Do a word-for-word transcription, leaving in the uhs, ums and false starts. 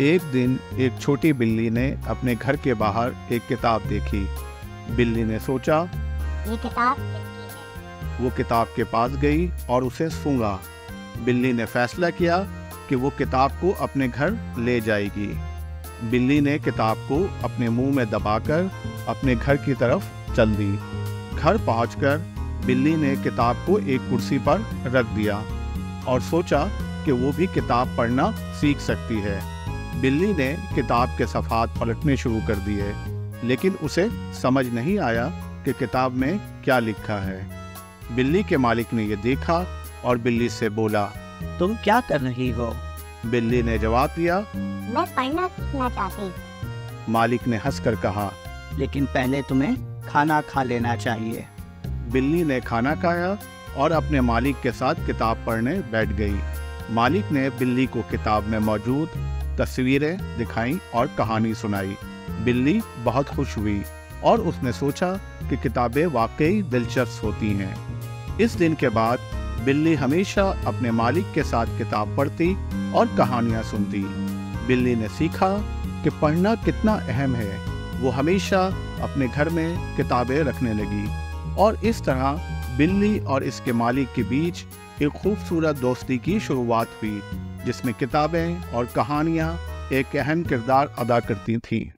एक दिन एक छोटी बिल्ली ने अपने घर के बाहर एक किताब देखी। बिल्ली ने सोचा, ये किताब किसकी है? वो किताब के पास गई और उसे सूंघा। बिल्ली ने फैसला किया कि वो किताब को अपने घर ले जाएगी। बिल्ली ने किताब को अपने मुंह में दबाकर अपने घर की तरफ चल दी। घर पहुंचकर बिल्ली ने किताब को एक कुर्सी पर रख दिया और सोचा कि वो भी किताब पढ़ना सीख सकती है। बिल्ली ने किताब के सफ़ात पलटने शुरू कर दिए, लेकिन उसे समझ नहीं आया कि किताब में क्या लिखा है। बिल्ली के मालिक ने ये देखा और बिल्ली से बोला, तुम क्या कर रही हो? बिल्ली ने जवाब दिया, मैं पढ़ना सीखना चाहती हूं। मालिक ने हंसकर कहा, लेकिन पहले तुम्हें खाना खा लेना चाहिए। बिल्ली ने खाना खाया और अपने मालिक के साथ किताब पढ़ने बैठ गई। मालिक ने बिल्ली को किताब में मौजूद तस्वीरें दिखाई और कहानी सुनाई। बिल्ली बहुत खुश हुई और उसने सोचा कि किताबें वाकई दिलचस्प होती हैं। इस दिन के बाद बिल्ली हमेशा अपने मालिक के साथ किताब पढ़ती और कहानियाँ सुनती। बिल्ली ने सीखा कि पढ़ना कितना अहम है। वो हमेशा अपने घर में किताबें रखने लगी और इस तरह बिल्ली और इसके मालिक के बीच एक खूबसूरत दोस्ती की शुरुआत हुई, जिसमें किताबें और कहानियाँ एक अहम किरदार अदा करती थीं।